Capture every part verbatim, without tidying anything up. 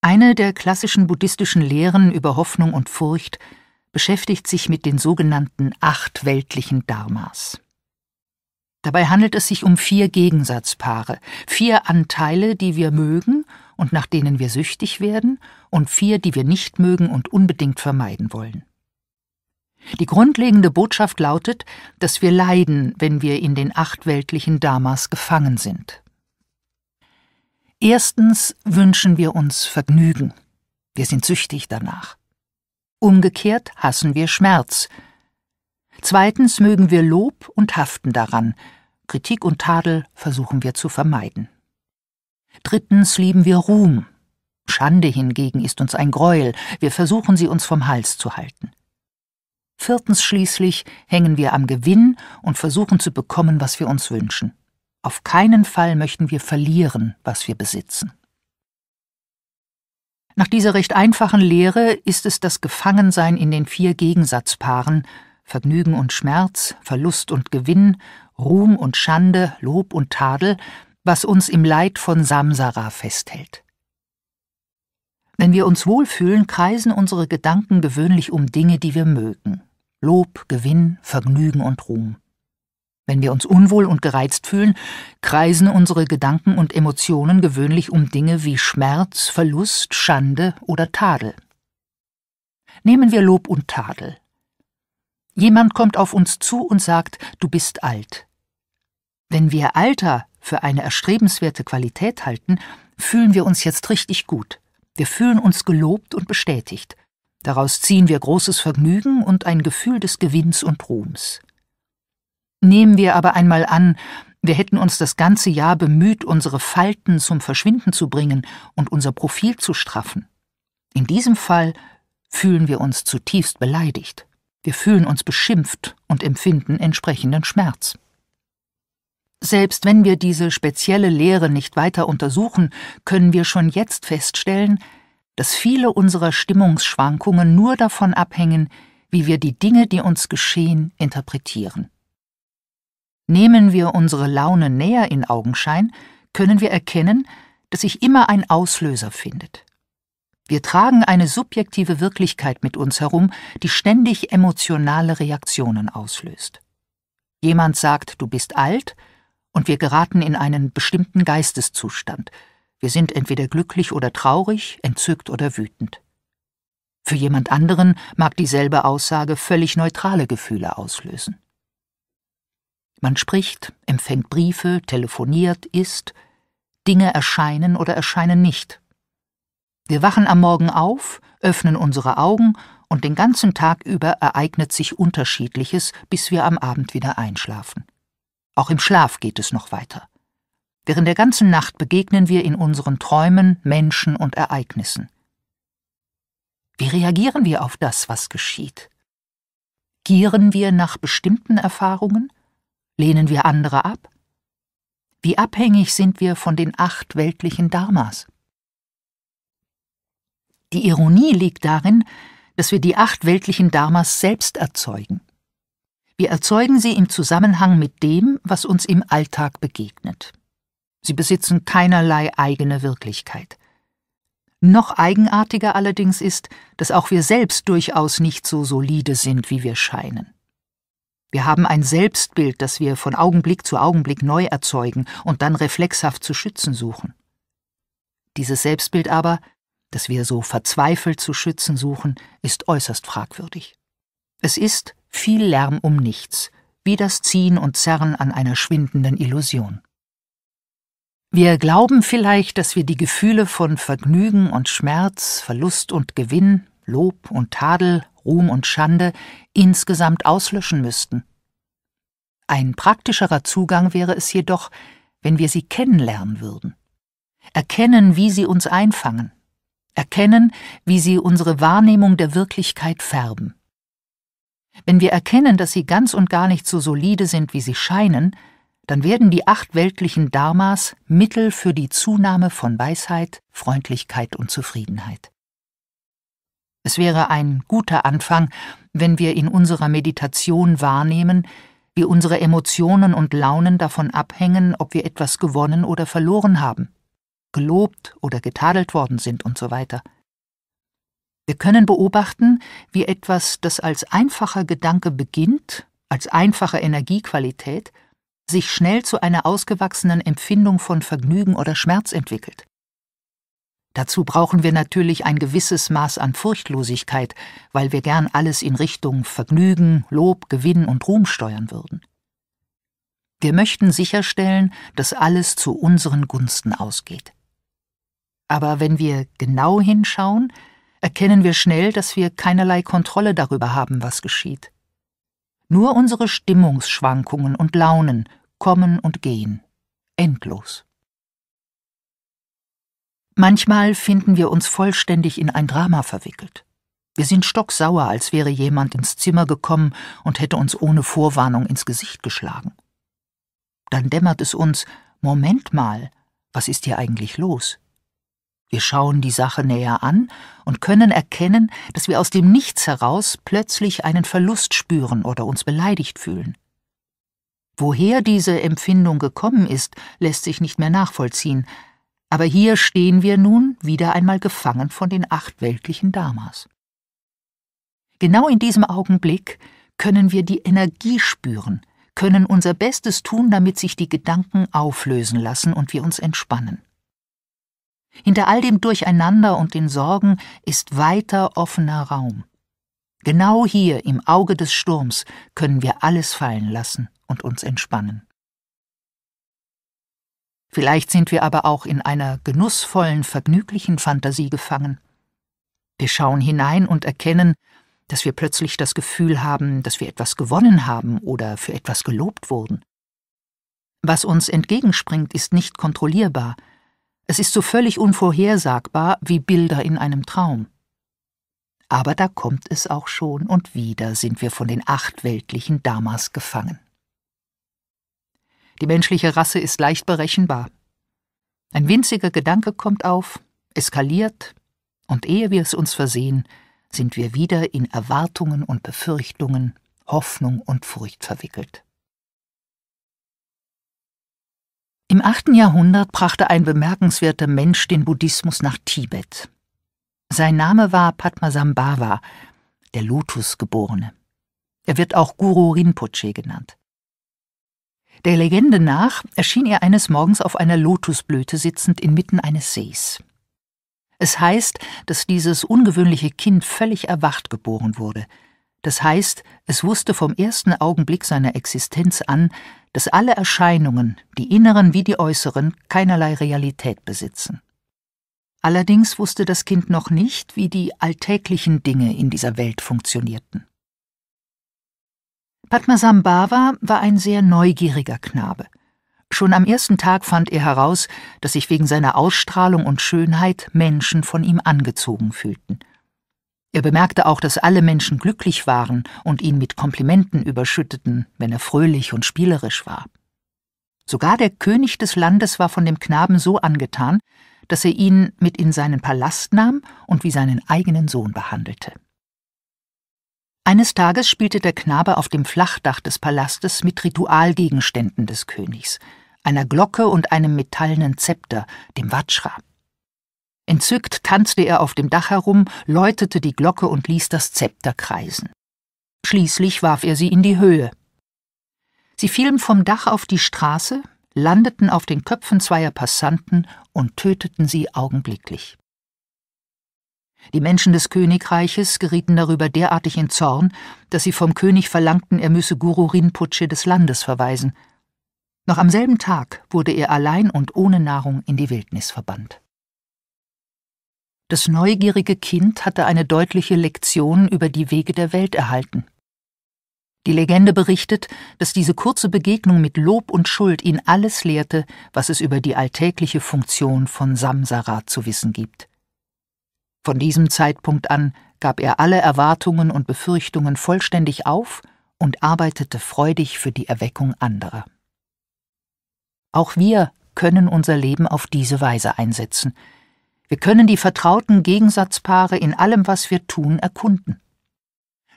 Eine der klassischen buddhistischen Lehren über Hoffnung und Furcht beschäftigt sich mit den sogenannten acht weltlichen Dharmas. Dabei handelt es sich um vier Gegensatzpaare, vier Anteile, die wir mögen und nach denen wir süchtig werden, und vier, die wir nicht mögen und unbedingt vermeiden wollen. Die grundlegende Botschaft lautet, dass wir leiden, wenn wir in den acht weltlichen Dharmas gefangen sind. Erstens wünschen wir uns Vergnügen. Wir sind süchtig danach. Umgekehrt hassen wir Schmerz. Zweitens mögen wir Lob und haften daran. Kritik und Tadel versuchen wir zu vermeiden. Drittens lieben wir Ruhm. Schande hingegen ist uns ein Gräuel. Wir versuchen, sie uns vom Hals zu halten. Viertens schließlich hängen wir am Gewinn und versuchen zu bekommen, was wir uns wünschen. Auf keinen Fall möchten wir verlieren, was wir besitzen. Nach dieser recht einfachen Lehre ist es das Gefangensein in den vier Gegensatzpaaren Vergnügen und Schmerz, Verlust und Gewinn, Ruhm und Schande, Lob und Tadel, was uns im Leid von Samsara festhält. Wenn wir uns wohlfühlen, kreisen unsere Gedanken gewöhnlich um Dinge, die wir mögen. Lob, Gewinn, Vergnügen und Ruhm. Wenn wir uns unwohl und gereizt fühlen, kreisen unsere Gedanken und Emotionen gewöhnlich um Dinge wie Schmerz, Verlust, Schande oder Tadel. Nehmen wir Lob und Tadel. Jemand kommt auf uns zu und sagt, du bist alt. Wenn wir Alter für eine erstrebenswerte Qualität halten, fühlen wir uns jetzt richtig gut. Wir fühlen uns gelobt und bestätigt. Daraus ziehen wir großes Vergnügen und ein Gefühl des Gewinns und Ruhms. Nehmen wir aber einmal an, wir hätten uns das ganze Jahr bemüht, unsere Falten zum Verschwinden zu bringen und unser Profil zu straffen. In diesem Fall fühlen wir uns zutiefst beleidigt. Wir fühlen uns beschimpft und empfinden entsprechenden Schmerz. Selbst wenn wir diese spezielle Lehre nicht weiter untersuchen, können wir schon jetzt feststellen, dass viele unserer Stimmungsschwankungen nur davon abhängen, wie wir die Dinge, die uns geschehen, interpretieren. Nehmen wir unsere Laune näher in Augenschein, können wir erkennen, dass sich immer ein Auslöser findet. Wir tragen eine subjektive Wirklichkeit mit uns herum, die ständig emotionale Reaktionen auslöst. Jemand sagt, du bist alt, und wir geraten in einen bestimmten Geisteszustand. Wir sind entweder glücklich oder traurig, entzückt oder wütend. Für jemand anderen mag dieselbe Aussage völlig neutrale Gefühle auslösen. Man spricht, empfängt Briefe, telefoniert, isst, Dinge erscheinen oder erscheinen nicht. Wir wachen am Morgen auf, öffnen unsere Augen und den ganzen Tag über ereignet sich Unterschiedliches, bis wir am Abend wieder einschlafen. Auch im Schlaf geht es noch weiter. Während der ganzen Nacht begegnen wir in unseren Träumen Menschen und Ereignissen. Wie reagieren wir auf das, was geschieht? Gieren wir nach bestimmten Erfahrungen? Lehnen wir andere ab? Wie abhängig sind wir von den acht weltlichen Dharmas? Die Ironie liegt darin, dass wir die acht weltlichen Dharmas selbst erzeugen. Wir erzeugen sie im Zusammenhang mit dem, was uns im Alltag begegnet. Sie besitzen keinerlei eigene Wirklichkeit. Noch eigenartiger allerdings ist, dass auch wir selbst durchaus nicht so solide sind, wie wir scheinen. Wir haben ein Selbstbild, das wir von Augenblick zu Augenblick neu erzeugen und dann reflexhaft zu schützen suchen. Dieses Selbstbild aber, das wir so verzweifelt zu schützen suchen, ist äußerst fragwürdig. Es ist viel Lärm um nichts, wie das Ziehen und Zerren an einer schwindenden Illusion. Wir glauben vielleicht, dass wir die Gefühle von Vergnügen und Schmerz, Verlust und Gewinn, Lob und Tadel, Ruhm und Schande insgesamt auslöschen müssten. Ein praktischerer Zugang wäre es jedoch, wenn wir sie kennenlernen würden. Erkennen, wie sie uns einfangen. Erkennen, wie sie unsere Wahrnehmung der Wirklichkeit färben. Wenn wir erkennen, dass sie ganz und gar nicht so solide sind, wie sie scheinen, dann werden die acht weltlichen Dharmas Mittel für die Zunahme von Weisheit, Freundlichkeit und Zufriedenheit. Es wäre ein guter Anfang, wenn wir in unserer Meditation wahrnehmen, wie unsere Emotionen und Launen davon abhängen, ob wir etwas gewonnen oder verloren haben, gelobt oder getadelt worden sind und so weiter. Wir können beobachten, wie etwas, das als einfacher Gedanke beginnt, als einfache Energiequalität, sich schnell zu einer ausgewachsenen Empfindung von Vergnügen oder Schmerz entwickelt. Dazu brauchen wir natürlich ein gewisses Maß an Furchtlosigkeit, weil wir gern alles in Richtung Vergnügen, Lob, Gewinn und Ruhm steuern würden. Wir möchten sicherstellen, dass alles zu unseren Gunsten ausgeht. Aber wenn wir genau hinschauen, erkennen wir schnell, dass wir keinerlei Kontrolle darüber haben, was geschieht. Nur unsere Stimmungsschwankungen und Launen kommen und gehen, endlos. Manchmal finden wir uns vollständig in ein Drama verwickelt. Wir sind stocksauer, als wäre jemand ins Zimmer gekommen und hätte uns ohne Vorwarnung ins Gesicht geschlagen. Dann dämmert es uns, Moment mal, was ist hier eigentlich los? Wir schauen die Sache näher an und können erkennen, dass wir aus dem Nichts heraus plötzlich einen Verlust spüren oder uns beleidigt fühlen. Woher diese Empfindung gekommen ist, lässt sich nicht mehr nachvollziehen. Aber hier stehen wir nun wieder einmal gefangen von den acht weltlichen Dharmas. Genau in diesem Augenblick können wir die Energie spüren, können unser Bestes tun, damit sich die Gedanken auflösen lassen und wir uns entspannen. Hinter all dem Durcheinander und den Sorgen ist weiter offener Raum. Genau hier im Auge des Sturms können wir alles fallen lassen und uns entspannen. Vielleicht sind wir aber auch in einer genussvollen, vergnüglichen Fantasie gefangen. Wir schauen hinein und erkennen, dass wir plötzlich das Gefühl haben, dass wir etwas gewonnen haben oder für etwas gelobt wurden. Was uns entgegenspringt, ist nicht kontrollierbar. Es ist so völlig unvorhersagbar wie Bilder in einem Traum. Aber da kommt es auch schon und wieder sind wir von den acht weltlichen Dharmas gefangen. Die menschliche Rasse ist leicht berechenbar. Ein winziger Gedanke kommt auf, eskaliert, und ehe wir es uns versehen, sind wir wieder in Erwartungen und Befürchtungen, Hoffnung und Furcht verwickelt. Im achten Jahrhundert brachte ein bemerkenswerter Mensch den Buddhismus nach Tibet. Sein Name war Padmasambhava, der Lotusgeborene. Er wird auch Guru Rinpoche genannt. Der Legende nach erschien er eines Morgens auf einer Lotusblüte sitzend inmitten eines Sees. Es heißt, dass dieses ungewöhnliche Kind völlig erwacht geboren wurde. Das heißt, es wusste vom ersten Augenblick seiner Existenz an, dass alle Erscheinungen, die inneren wie die äußeren, keinerlei Realität besitzen. Allerdings wusste das Kind noch nicht, wie die alltäglichen Dinge in dieser Welt funktionierten. Padmasambhava war ein sehr neugieriger Knabe. Schon am ersten Tag fand er heraus, dass sich wegen seiner Ausstrahlung und Schönheit Menschen von ihm angezogen fühlten. Er bemerkte auch, dass alle Menschen glücklich waren und ihn mit Komplimenten überschütteten, wenn er fröhlich und spielerisch war. Sogar der König des Landes war von dem Knaben so angetan, dass er ihn mit in seinen Palast nahm und wie seinen eigenen Sohn behandelte. Eines Tages spielte der Knabe auf dem Flachdach des Palastes mit Ritualgegenständen des Königs, einer Glocke und einem metallenen Zepter, dem Vajra. Entzückt tanzte er auf dem Dach herum, läutete die Glocke und ließ das Zepter kreisen. Schließlich warf er sie in die Höhe. Sie fielen vom Dach auf die Straße, landeten auf den Köpfen zweier Passanten und töteten sie augenblicklich. Die Menschen des Königreiches gerieten darüber derartig in Zorn, dass sie vom König verlangten, er müsse Guru Rinpoche des Landes verweisen. Noch am selben Tag wurde er allein und ohne Nahrung in die Wildnis verbannt. Das neugierige Kind hatte eine deutliche Lektion über die Wege der Welt erhalten. Die Legende berichtet, dass diese kurze Begegnung mit Lob und Schuld ihn alles lehrte, was es über die alltägliche Funktion von Samsara zu wissen gibt. Von diesem Zeitpunkt an gab er alle Erwartungen und Befürchtungen vollständig auf und arbeitete freudig für die Erweckung anderer. Auch wir können unser Leben auf diese Weise einsetzen. Wir können die vertrauten Gegensatzpaare in allem, was wir tun, erkunden.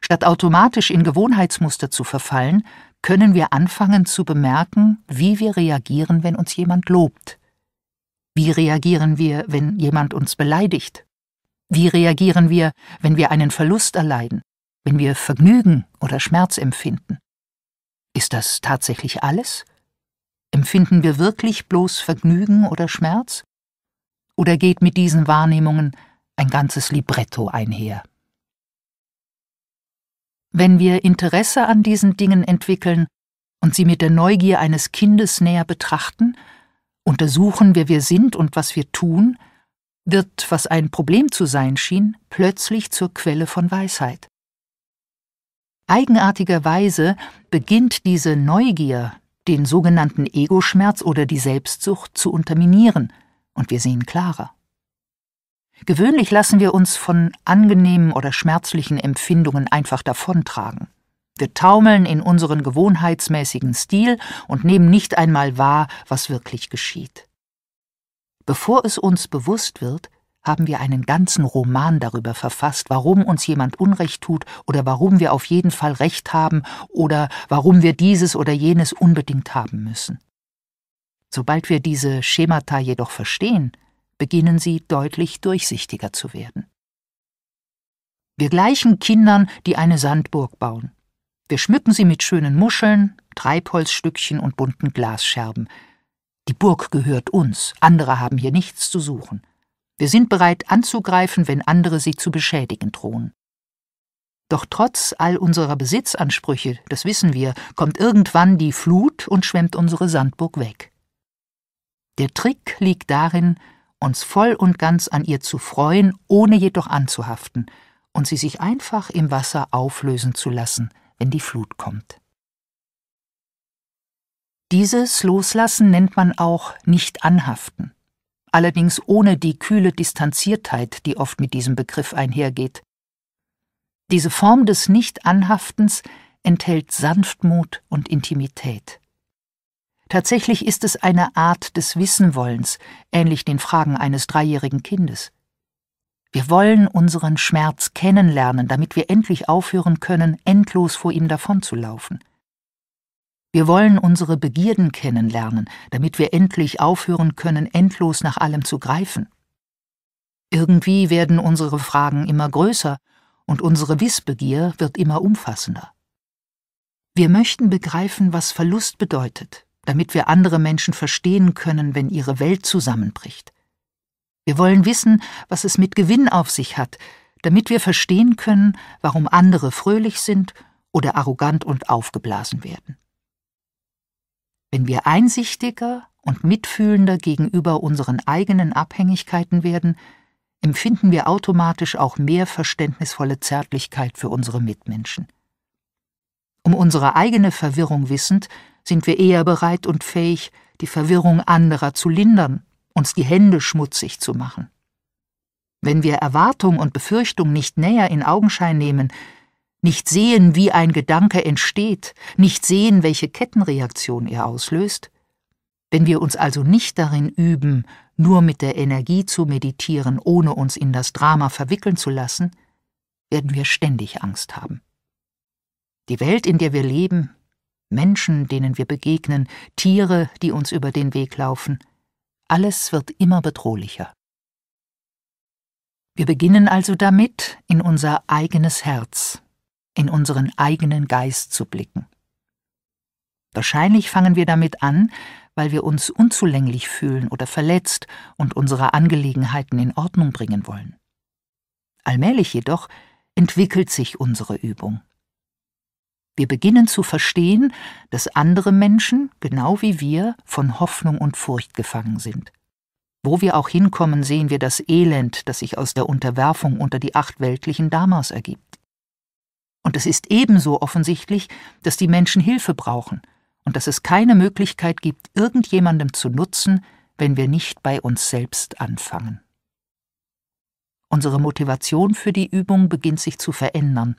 Statt automatisch in Gewohnheitsmuster zu verfallen, können wir anfangen zu bemerken, wie wir reagieren, wenn uns jemand lobt. Wie reagieren wir, wenn jemand uns beleidigt? Wie reagieren wir, wenn wir einen Verlust erleiden, wenn wir Vergnügen oder Schmerz empfinden? Ist das tatsächlich alles? Empfinden wir wirklich bloß Vergnügen oder Schmerz? Oder geht mit diesen Wahrnehmungen ein ganzes Libretto einher? Wenn wir Interesse an diesen Dingen entwickeln und sie mit der Neugier eines Kindes näher betrachten, untersuchen, wer wir sind und was wir tun, wird, was ein Problem zu sein schien, plötzlich zur Quelle von Weisheit. Eigenartigerweise beginnt diese Neugier, den sogenannten Ego-Schmerz oder die Selbstsucht zu unterminieren, und wir sehen klarer. Gewöhnlich lassen wir uns von angenehmen oder schmerzlichen Empfindungen einfach davontragen. Wir taumeln in unseren gewohnheitsmäßigen Stil und nehmen nicht einmal wahr, was wirklich geschieht. Bevor es uns bewusst wird, haben wir einen ganzen Roman darüber verfasst, warum uns jemand Unrecht tut oder warum wir auf jeden Fall Recht haben oder warum wir dieses oder jenes unbedingt haben müssen. Sobald wir diese Schemata jedoch verstehen, beginnen sie deutlich durchsichtiger zu werden. Wir gleichen Kindern, die eine Sandburg bauen. Wir schmücken sie mit schönen Muscheln, Treibholzstückchen und bunten Glasscherben. Die Burg gehört uns, andere haben hier nichts zu suchen. Wir sind bereit anzugreifen, wenn andere sie zu beschädigen drohen. Doch trotz all unserer Besitzansprüche, das wissen wir, kommt irgendwann die Flut und schwemmt unsere Sandburg weg. Der Trick liegt darin, uns voll und ganz an ihr zu freuen, ohne jedoch anzuhaften, und sie sich einfach im Wasser auflösen zu lassen, wenn die Flut kommt. Dieses Loslassen nennt man auch Nicht-Anhaften, allerdings ohne die kühle Distanziertheit, die oft mit diesem Begriff einhergeht. Diese Form des Nicht-Anhaftens enthält Sanftmut und Intimität. Tatsächlich ist es eine Art des Wissenwollens, ähnlich den Fragen eines dreijährigen Kindes. Wir wollen unseren Schmerz kennenlernen, damit wir endlich aufhören können, endlos vor ihm davonzulaufen. Wir wollen unsere Begierden kennenlernen, damit wir endlich aufhören können, endlos nach allem zu greifen. Irgendwie werden unsere Fragen immer größer und unsere Wissbegier wird immer umfassender. Wir möchten begreifen, was Verlust bedeutet, damit wir andere Menschen verstehen können, wenn ihre Welt zusammenbricht. Wir wollen wissen, was es mit Gewinn auf sich hat, damit wir verstehen können, warum andere fröhlich sind oder arrogant und aufgeblasen werden. Wenn wir einsichtiger und mitfühlender gegenüber unseren eigenen Abhängigkeiten werden, empfinden wir automatisch auch mehr verständnisvolle Zärtlichkeit für unsere Mitmenschen. Um unsere eigene Verwirrung wissend, sind wir eher bereit und fähig, die Verwirrung anderer zu lindern, uns die Hände schmutzig zu machen. Wenn wir Erwartung und Befürchtung nicht näher in Augenschein nehmen, nicht sehen, wie ein Gedanke entsteht, nicht sehen, welche Kettenreaktion er auslöst, wenn wir uns also nicht darin üben, nur mit der Energie zu meditieren, ohne uns in das Drama verwickeln zu lassen, werden wir ständig Angst haben. Die Welt, in der wir leben, Menschen, denen wir begegnen, Tiere, die uns über den Weg laufen, alles wird immer bedrohlicher. Wir beginnen also damit, in unser eigenes Herz, in unseren eigenen Geist zu blicken. Wahrscheinlich fangen wir damit an, weil wir uns unzulänglich fühlen oder verletzt und unsere Angelegenheiten in Ordnung bringen wollen. Allmählich jedoch entwickelt sich unsere Übung. Wir beginnen zu verstehen, dass andere Menschen, genau wie wir, von Hoffnung und Furcht gefangen sind. Wo wir auch hinkommen, sehen wir das Elend, das sich aus der Unterwerfung unter die acht weltlichen Dharmas ergibt. Und es ist ebenso offensichtlich, dass die Menschen Hilfe brauchen und dass es keine Möglichkeit gibt, irgendjemandem zu nutzen, wenn wir nicht bei uns selbst anfangen. Unsere Motivation für die Übung beginnt sich zu verändern.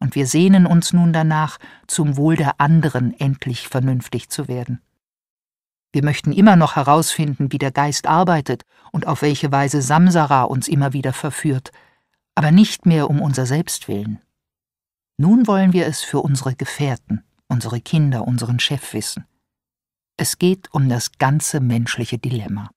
Und wir sehnen uns nun danach, zum Wohl der anderen endlich vernünftig zu werden. Wir möchten immer noch herausfinden, wie der Geist arbeitet und auf welche Weise Samsara uns immer wieder verführt, aber nicht mehr um unser Selbst willen. Nun wollen wir es für unsere Gefährten, unsere Kinder, unseren Chef wissen. Es geht um das ganze menschliche Dilemma.